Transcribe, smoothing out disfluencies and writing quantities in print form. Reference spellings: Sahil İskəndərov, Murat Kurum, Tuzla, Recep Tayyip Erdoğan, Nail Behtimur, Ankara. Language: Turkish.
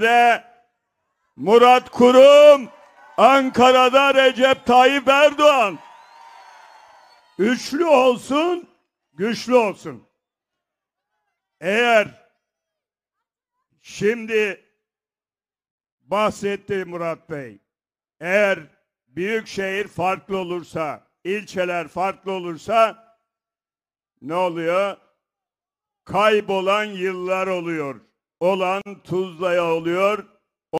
ve Murat Kurum, Ankara'da Recep Tayyip Erdoğan. Üçlü olsun, güçlü olsun. Eğer şimdi bahsetti Murat Bey, eğer büyükşehir farklı olursa, ilçeler farklı olursa ne oluyor? Kaybolan yıllar oluyor. Olan Tuzla'ya oluyor.